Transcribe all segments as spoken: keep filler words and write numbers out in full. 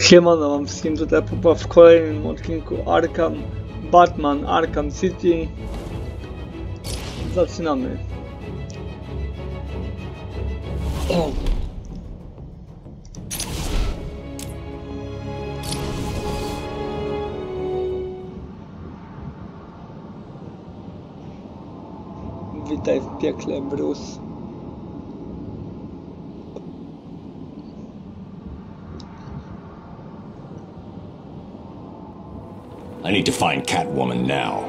Siemano, mam wszystkim tutaj Pupa w kolejnym odcinku Arkham, Batman Arkham City. Zaczynamy. O. Witaj w piekle, Bruce. I need to find Catwoman now.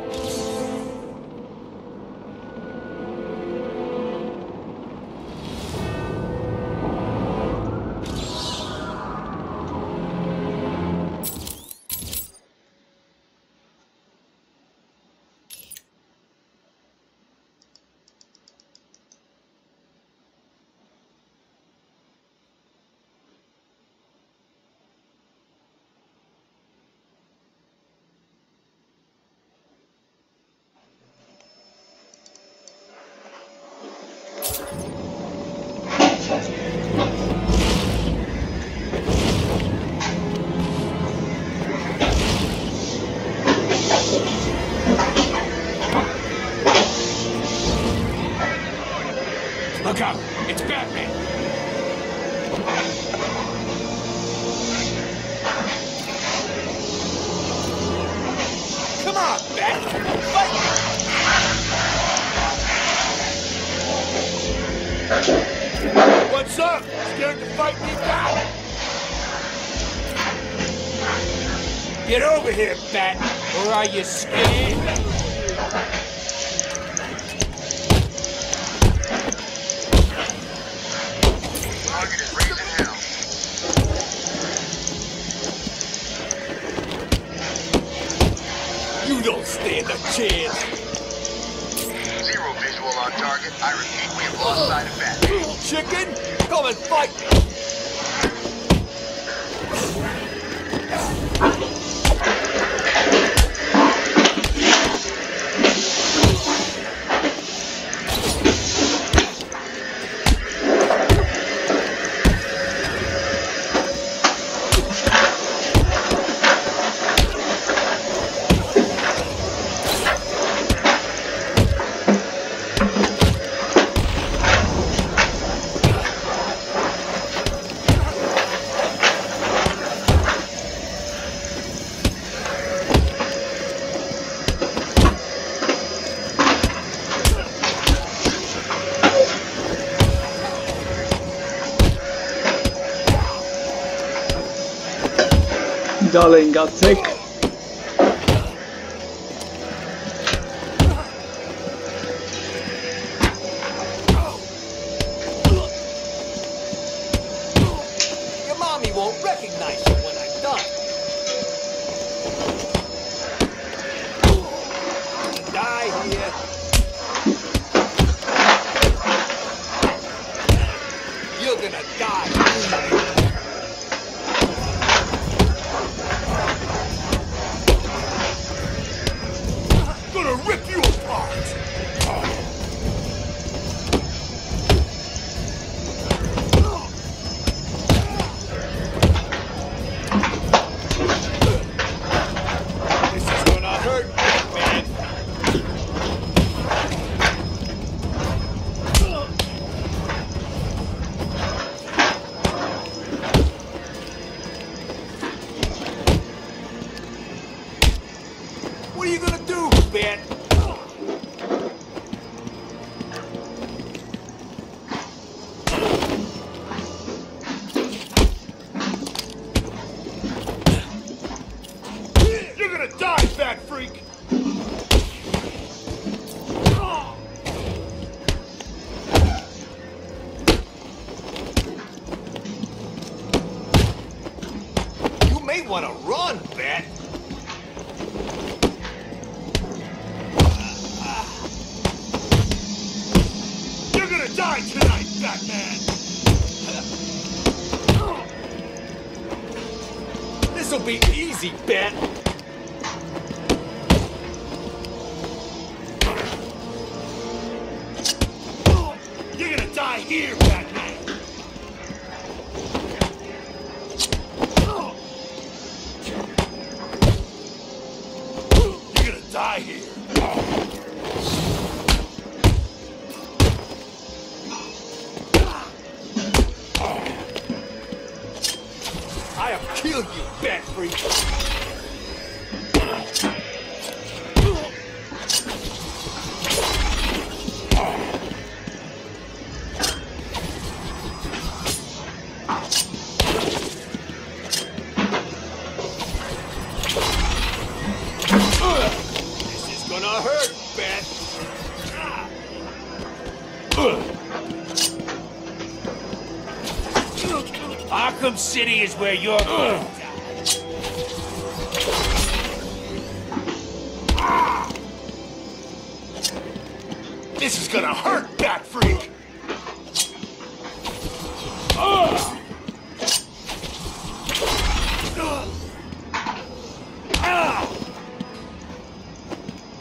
Look out! It's Batman! Come on, Batman! Fight! What's up? Scared to fight me back? Get over here, Bat! Or are you scared? Stand a chance. Zero visual on target. I repeat, we have lost sight of that. Little chicken, come and fight me. Dalej gacek. Your mommy won't recognize you when I'm done. Die here. You're gonna die. Want to run, Bat? You're gonna die tonight, Batman. This'll be easy, Bat. You're gonna die here, Batman. I'll kill you, bat freak! This is gonna hurt, bat! Arkham City is where you're going. This is gonna hurt, bat freak.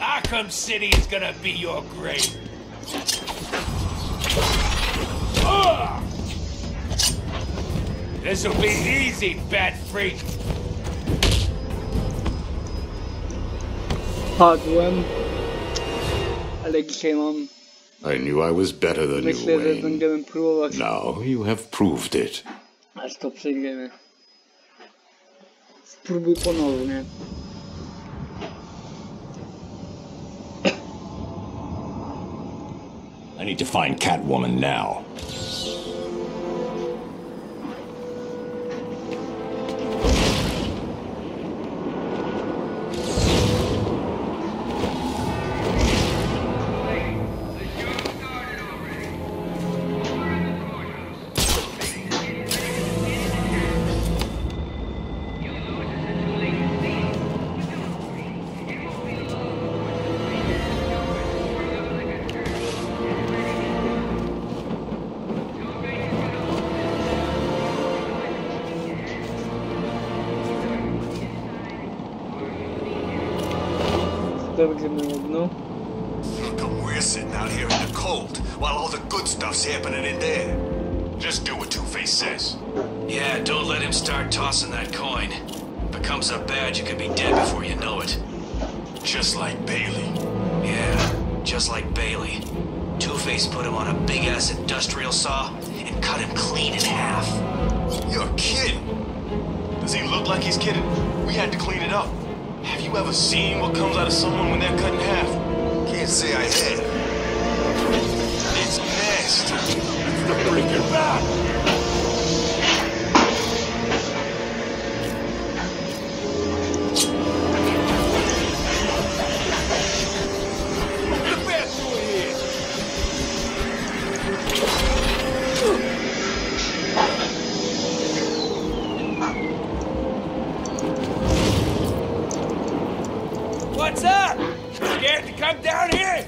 Arkham City is gonna be your grave. This'll be easy, bat freak. Padłem, ale dzisiaj mam. I knew I was better than you, Wayne. Myślę, że będziemy próbować. Now you have proved it. Aż to przejdziemy. Spróbuj ponownie. I need to find Catwoman now. How come we're sitting out here in the cold while all the good stuff's happening in there? Just do what Two-Face says. Yeah, don't let him start tossing that coin. If it becomes a badge, you could be dead before you know it. Just like Bailey. Yeah, just like Bailey. Two-Face put him on a big-ass industrial saw and cut him clean in half. You're kidding. Does he look like he's kidding? We had to clean it up. Have you ever seen what comes out of someone when they're cut in half? Can't say I had. It's nasty. It's the freaking back. What the best one is? What's up? Scared to come down here?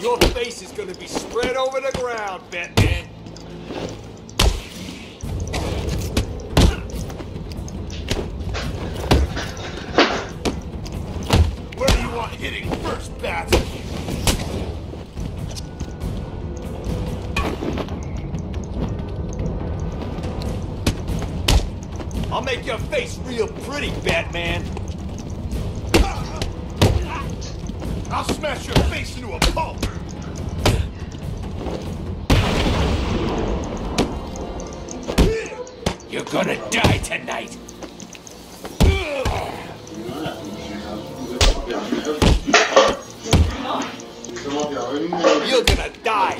Your face is gonna be spread over the ground, Batman. Where do you want hitting first, Bat? I'll make your face real pretty, Batman. I'll smash your face into a pulp! You're gonna die tonight! You're gonna die!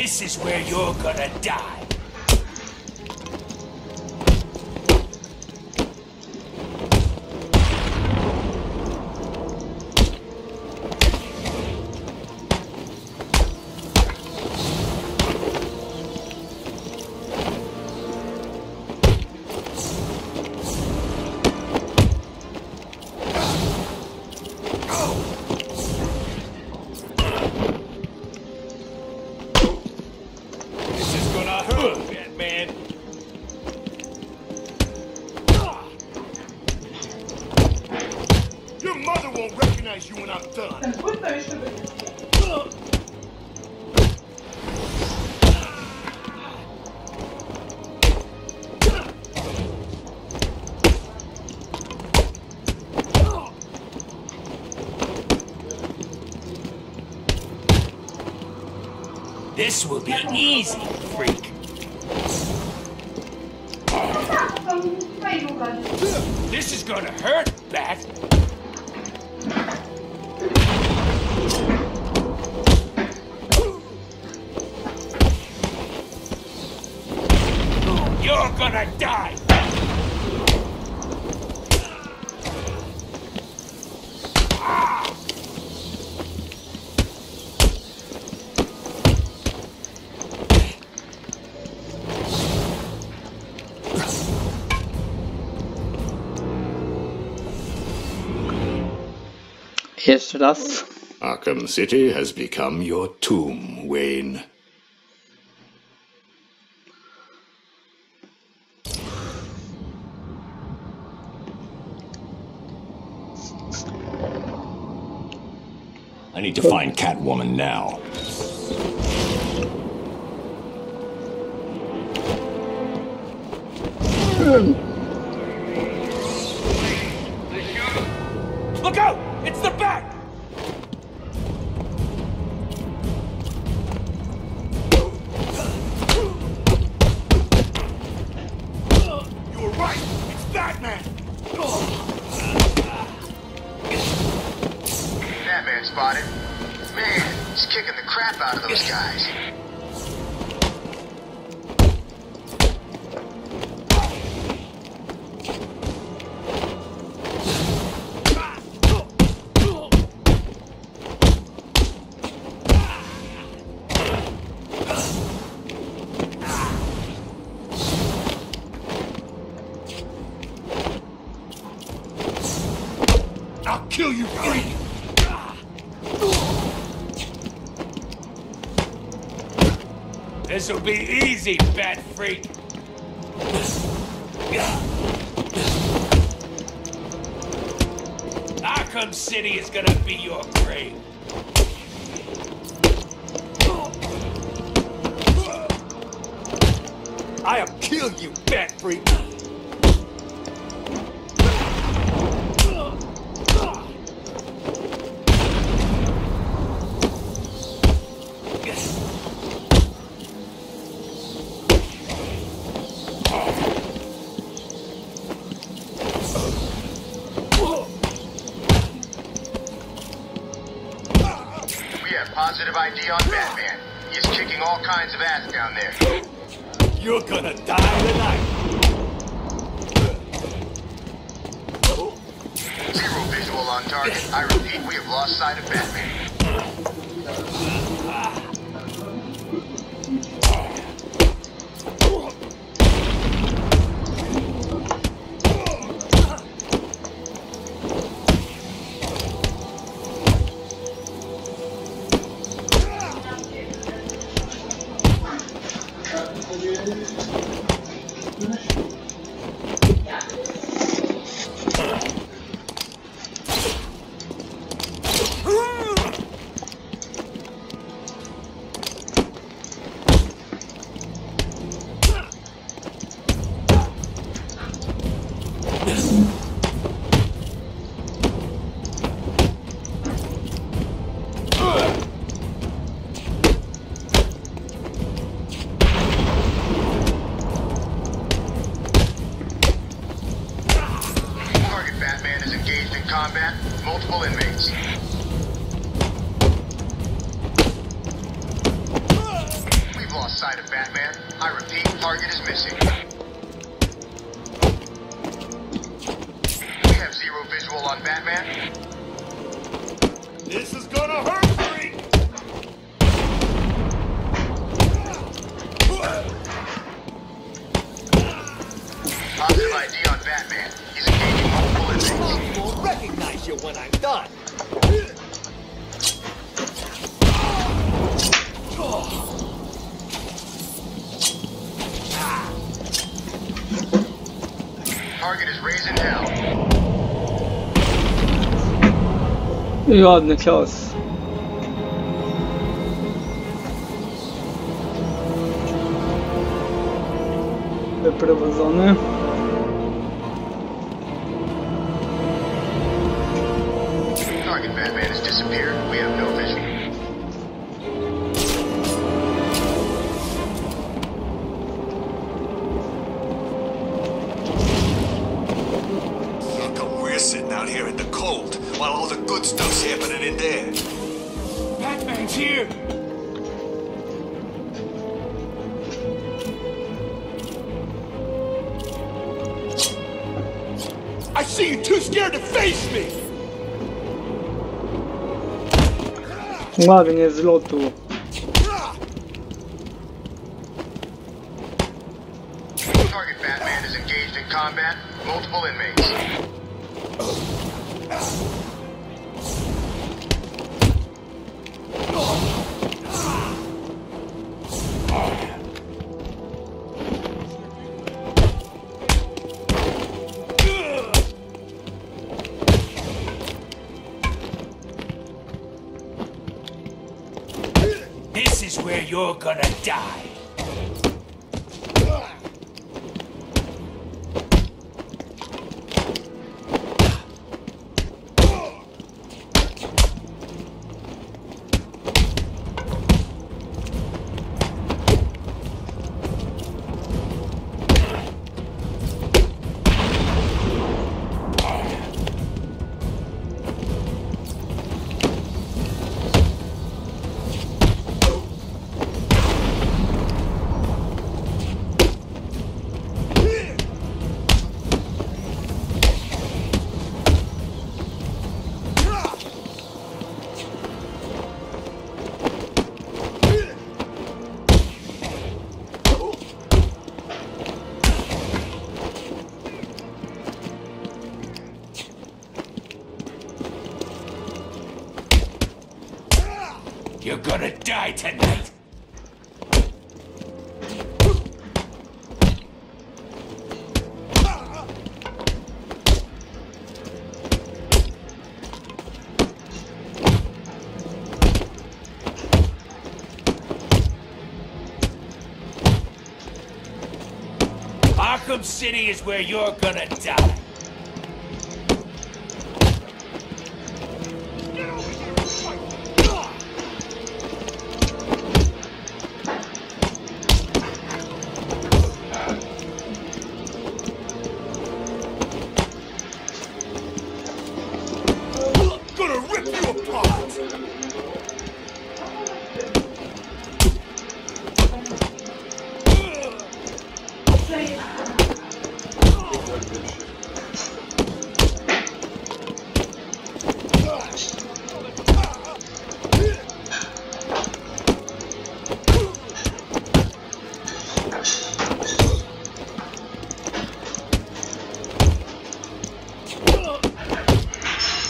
This is where you're gonna die. This will be easy, freak. This is gonna hurt, Bat. You're gonna die. Arkham City has become your tomb, Wayne. I need to find Catwoman now. Look out! It's the Bat! You're right! It's Batman! Batman spotted. Man, he's kicking the crap out of those guys. This'll be easy, Bat Freak! Arkham City is gonna be your grave! I'll kill you, Bat Freak! I D on Batman. He's kicking all kinds of ass down there. You're gonna die tonight. Zero visual on target. I repeat, we have lost sight of Batman. outside of Batman. I repeat, target is missing. We have zero visual on Batman. This is gonna hurt me! Positive I D on Batman. He's engaging multiple inmates. I won't recognize you when I'm done. Target is raising hell. Ładny cios. Wyprowadzony. Target Batman has disappeared. We have no vision. I see you too scared to face me. Ładnie z lotu. Target Batman is engaged in combat. Multiple inmates. You're gonna die. You're gonna die tonight! Arkham City is where you're gonna die.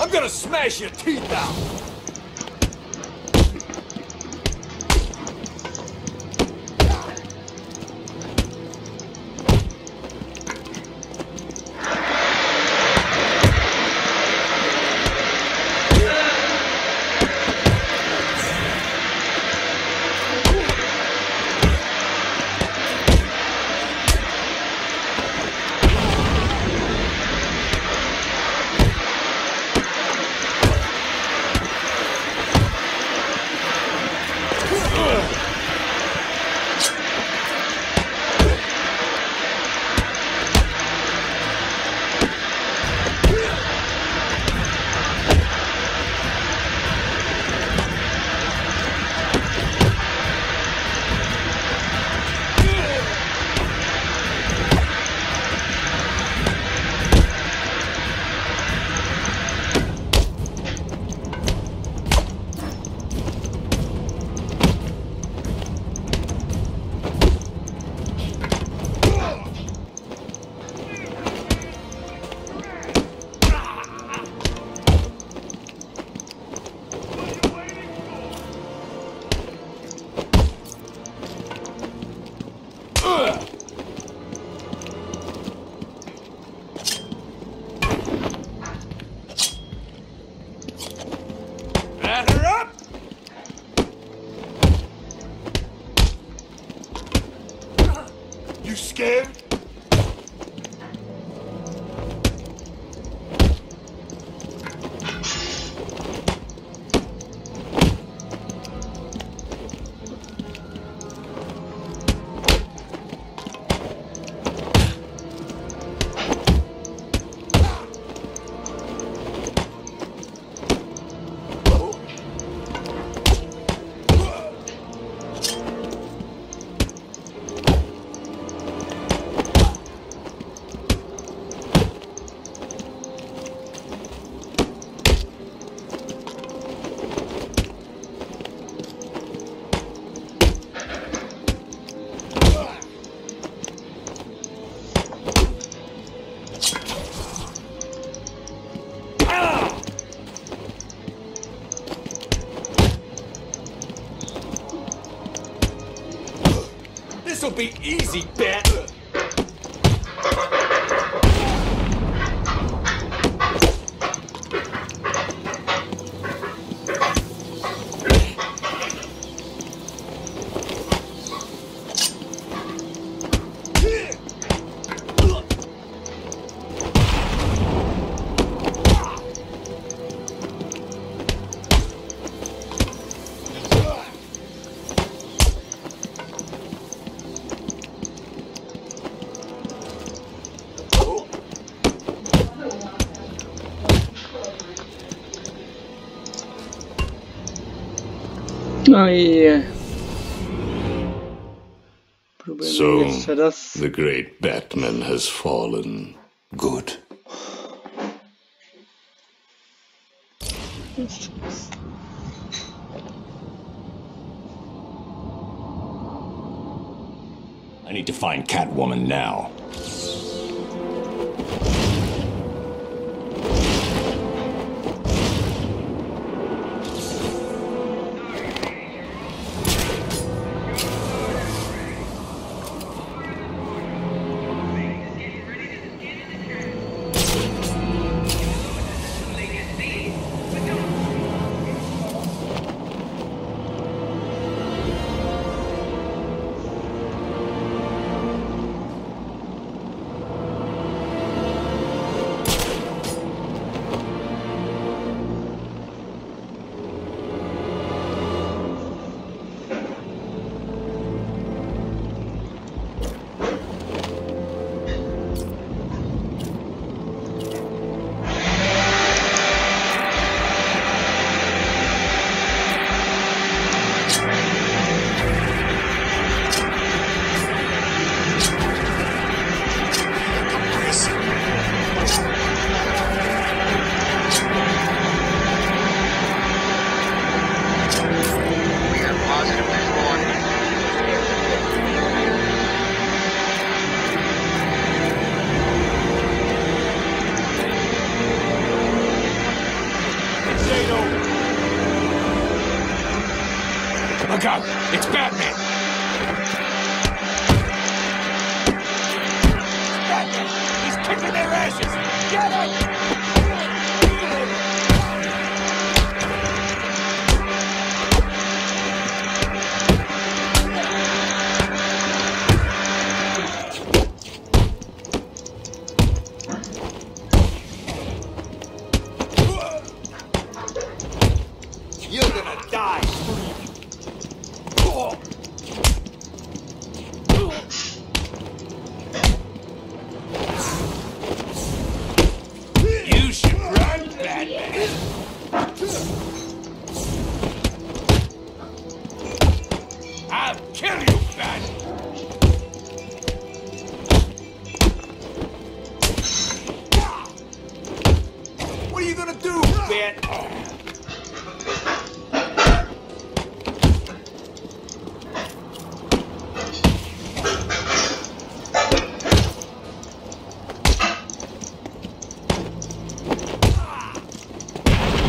I'm gonna smash your teeth out! be easy, Bat. Oh, yeah. So, the great Batman has fallen. Good. I need to find Catwoman now.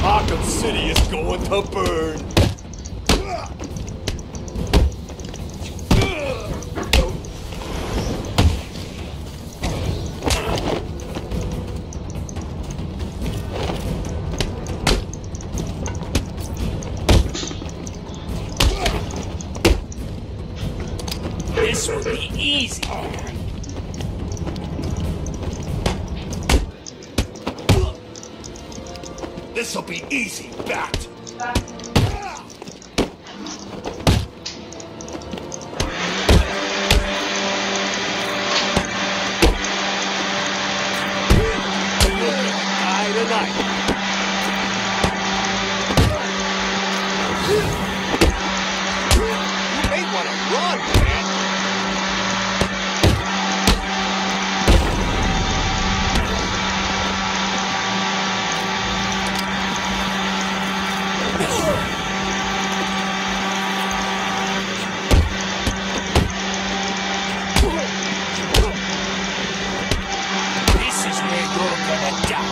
Arkham City is going to burn. This will be easy. This'll be easy, Bat. This is where you're gonna die.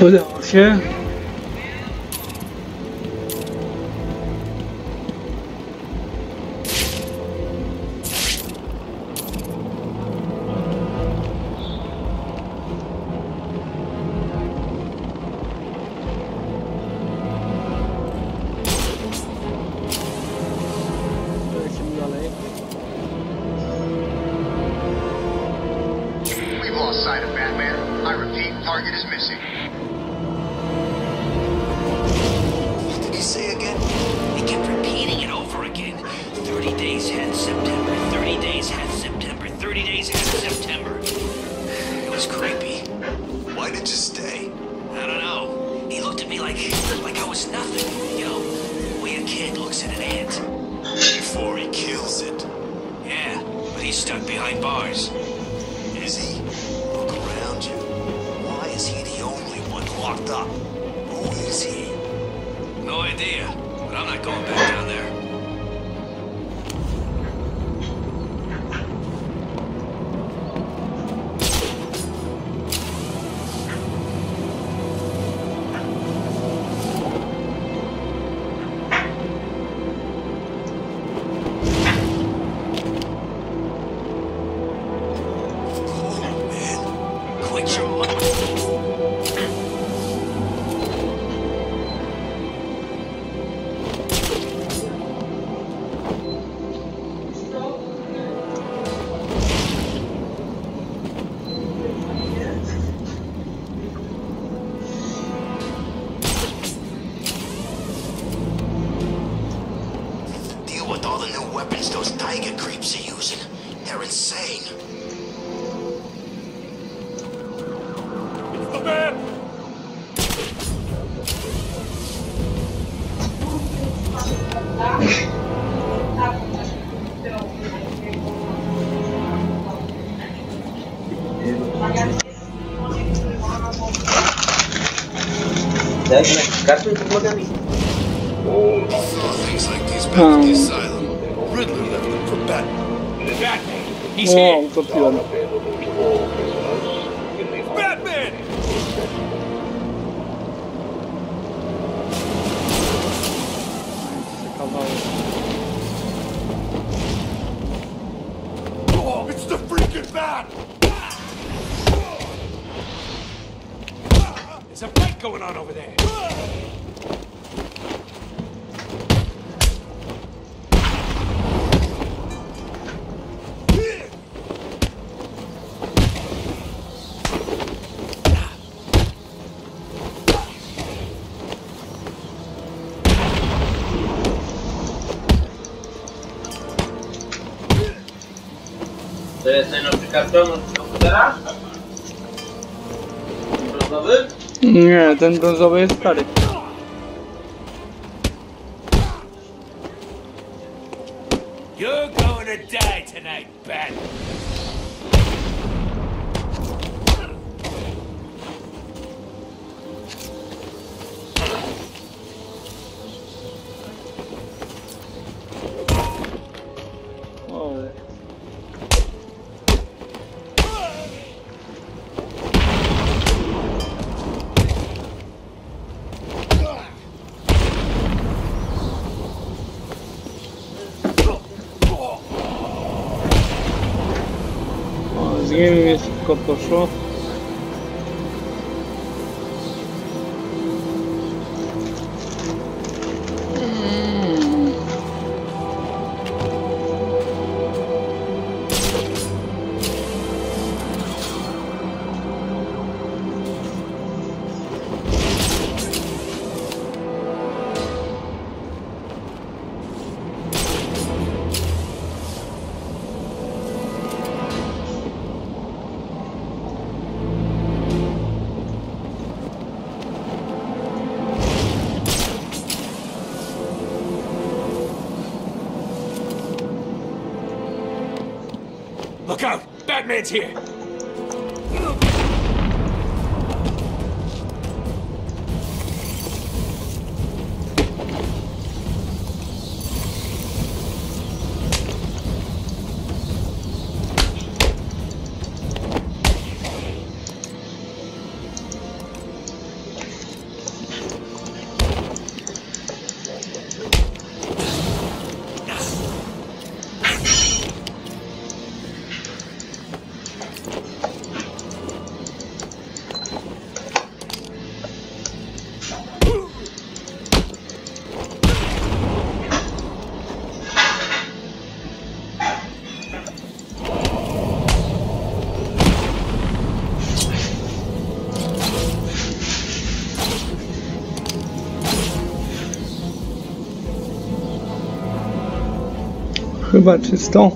Udało się. Things like these back um. at the asylum. Riddler left them for Batman. Batman! He's oh, here! Batman! Batman! Oh, it's the freaking bat! There's a fight going on over there! To jest najnowszy karton od komputera? Brązowy? Nie, ten brązowy jest stary. You're going to die tonight, Bat. Poszło. Look out! Batman's here! chyba czystą.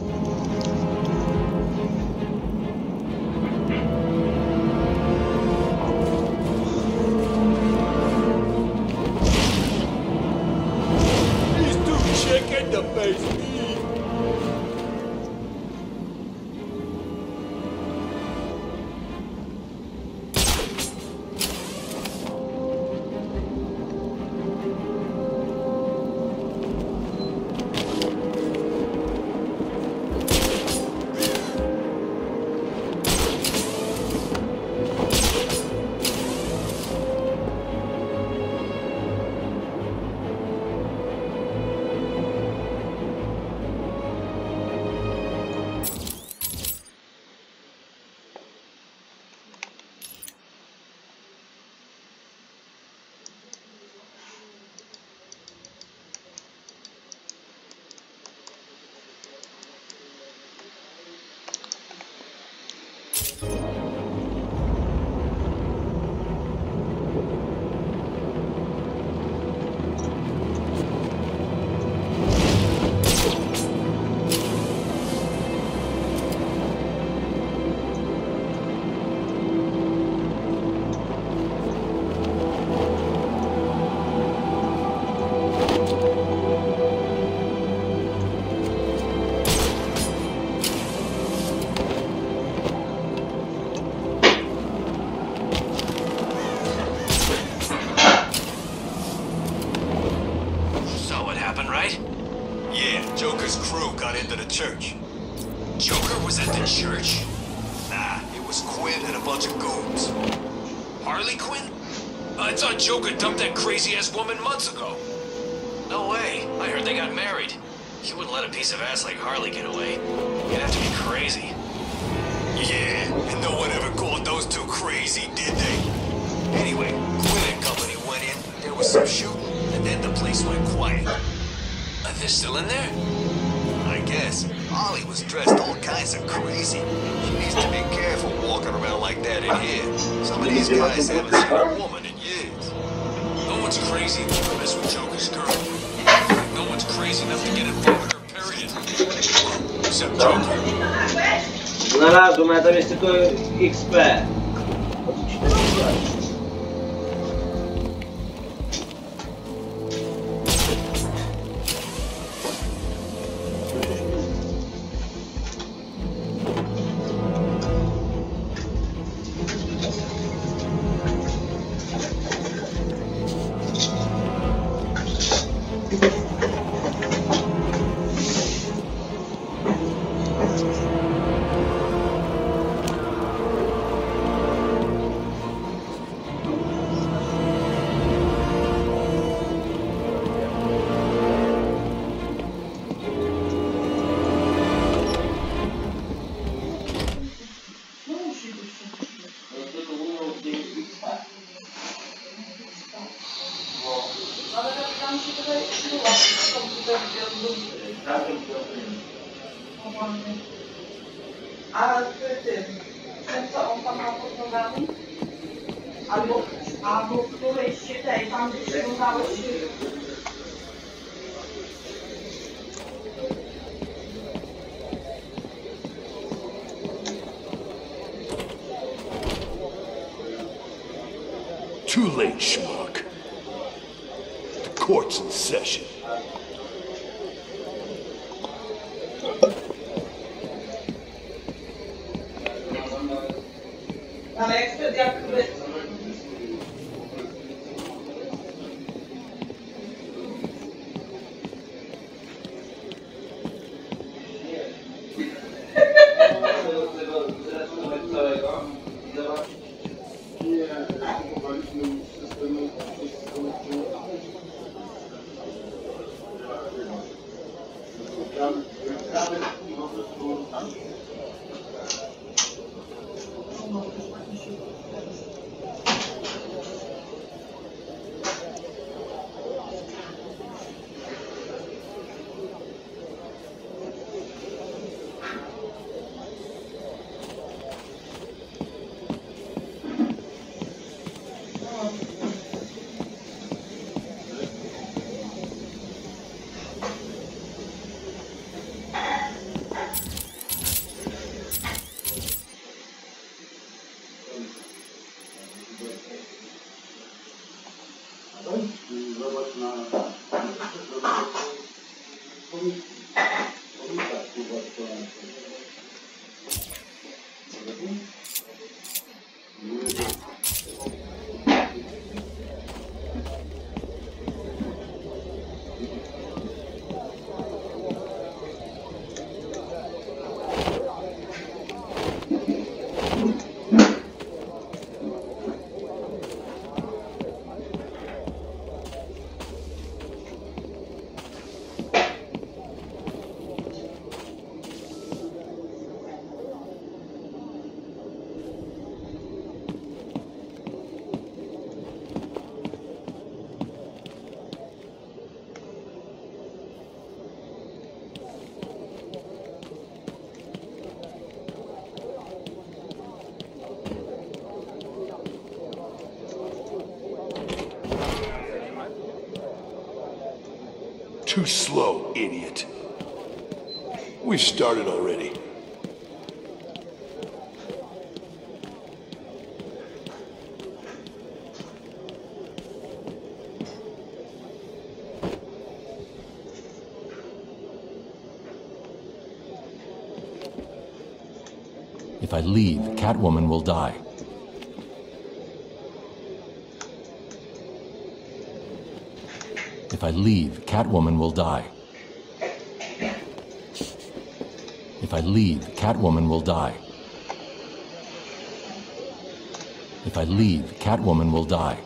Church. Joker was at the church? Nah, it was Quinn and a bunch of goons. Harley Quinn? I thought Joker dumped that crazy-ass woman months ago. No way. I heard they got married. You wouldn't let a piece of ass like Harley get away. You'd have to be crazy. Yeah, and no one ever called those two crazy, did they? Anyway, Quinn and company went in, there was some shooting, and then the place went quiet. Are they still in there? I guess. Ollie was dressed all kinds of crazy. She needs to be careful walking around like that in here. Some of these guys haven't seen a woman in years. No one's crazy enough to mess with Joker's girl. No one's crazy enough to get involved with her, period. Except Joker. Znalazłem, ale tam jest tylko X P. Too late, schmuck. The court's in session. wpływać na policja wpływa w stronę. Too slow, idiot. We've started already. If I leave, Catwoman will die. If I leave, Catwoman will die. If I leave, Catwoman will die. If I leave, Catwoman will die.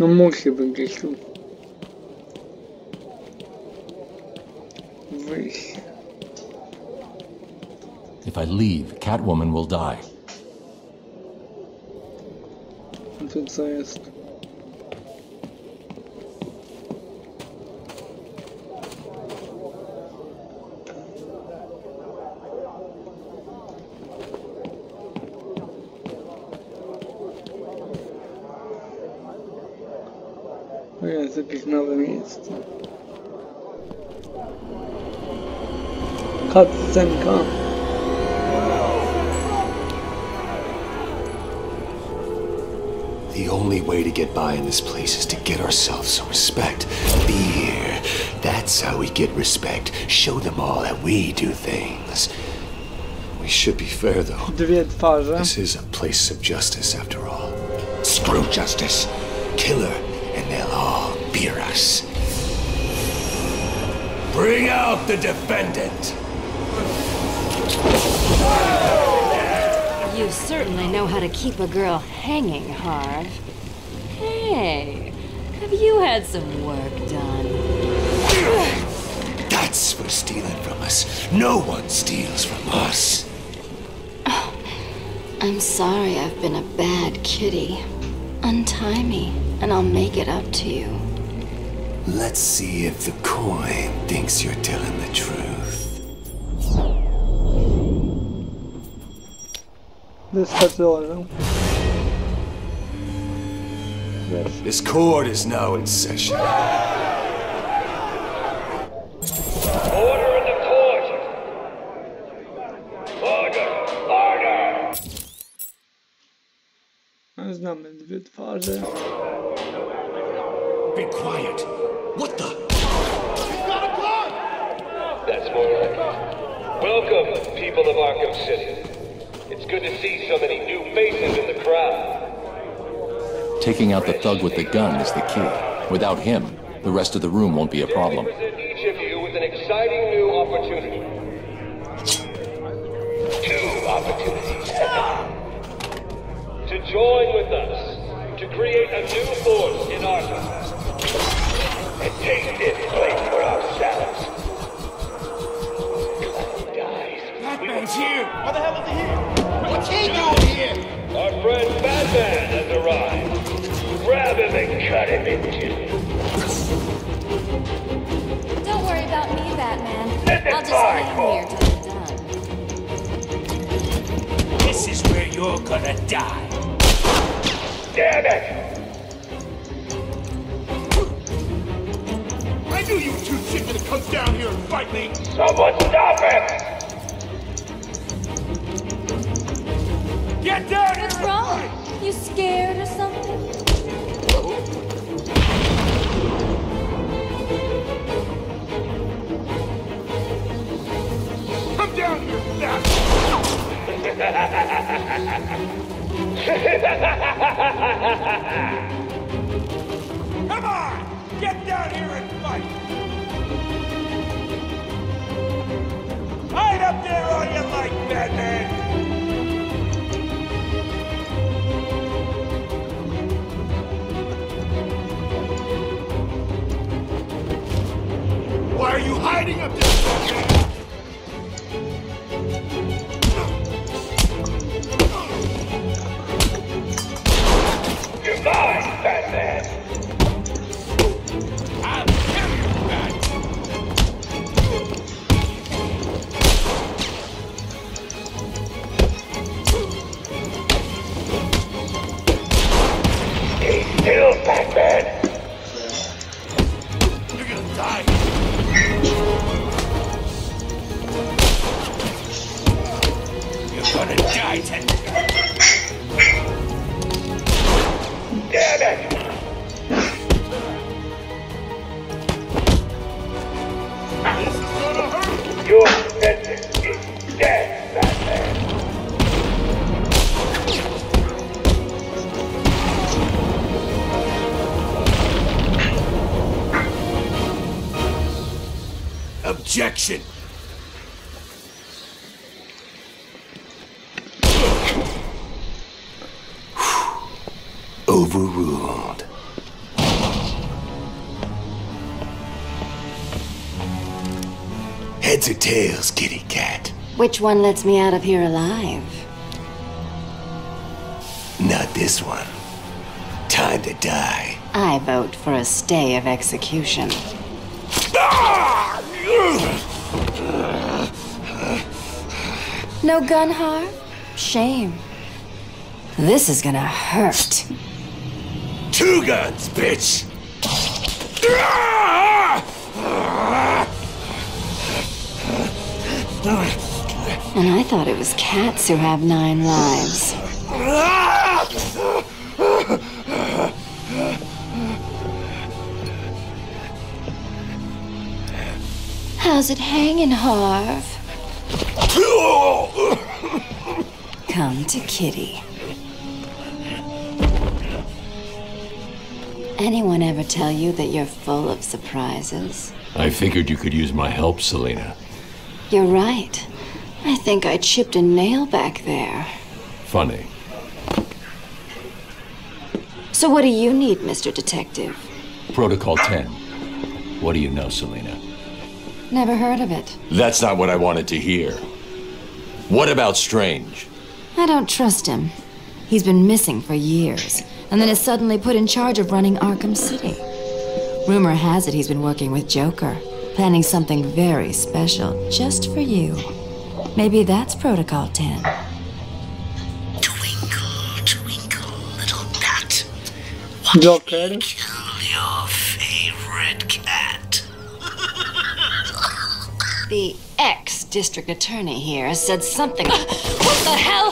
No musi być gdzieś tu wyjść. If I leave, Catwoman will die. A to co jest? Jakieś nowe miejsce. Katzenka. The only way to get by in this place is to get ourselves some respect. Be here. That That's how we get respect. Show them all that we do things. We should be fair, though. Dwie twarze. This is a place of justice, after all. Screw justice. Kill her, and they'll all beer us. Bring out the defendant. You certainly know how to keep a girl hanging, Harv. Hey, have you had some work done? That's for stealing from us. No one steals from us. Oh, I'm sorry I've been a bad kitty. Untie me, and I'll make it up to you. Let's see if the coin thinks you're telling the truth. This court is now in session. Order in the court! Order! Order! Znamy dwie twarze. Be quiet! What the? It's not a court! That's more like it. Welcome, people of Arkham City. It's good to see so many new faces in the crowd. Taking out the thug with the gun is the key. Without him, the rest of the room won't be a problem. Let me present each of you with an exciting new opportunity. Two opportunities. To join with us, to create a new force in Arkham. And take this place for ourselves. Batman's here! What the hell is he here? What's he doing here? Our friend Batman has arrived. Grab him and cut him in two. Don't worry about me, Batman. I'll just leave him here till I'm done. This is where you're gonna die. Damn it! I knew you two chicken that comes down here and fight me! Someone stop him! Get down here! What's wrong? You scared or something? Come down here! Come on! Get down here and fight! Hide up there all you like, Batman! Why are you hiding up there? You're mine, Batman! I'll kill you, Batman! Stay still, Batman! You're gonna die! Gonna die tonight. Damn it! This is gonna hurt. Your sentence is dead, Batman. Objection. Overruled. Heads or tails, kitty cat? Which one lets me out of here alive? Not this one. Time to die. I vote for a stay of execution. No gun, Harv? Shame. This is gonna hurt. Two guns, bitch! And I thought it was cats who have nine lives. How's it hanging, Harv? Come to Kitty. Anyone ever tell you that you're full of surprises? I figured you could use my help, Selena. You're right. I think I chipped a nail back there. Funny. So what do you need, Mister Detective? Protocol ten. What do you know, Selena? Never heard of it. That's not what I wanted to hear. What about Strange? I don't trust him. He's been missing for years, and then is suddenly put in charge of running Arkham City. Rumor has it he's been working with Joker, planning something very special just for you. Maybe that's Protocol ten. Twinkle, twinkle, little bat. Watch Joker. Me kill your favorite cat. The ex-district attorney here said something. What the hell?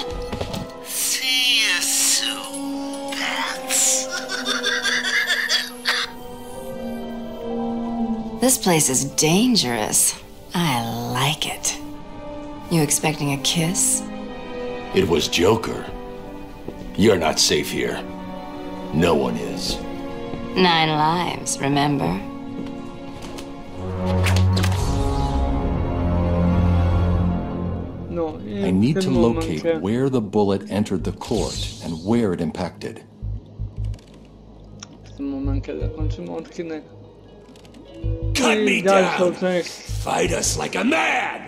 This place is dangerous. I like it. You expecting a kiss? It was Joker. You're not safe here. No one is. Nine lives, remember? No, I need to locate moment. Where the bullet entered the court and where it impacted. Cut me down! Fight us like a man!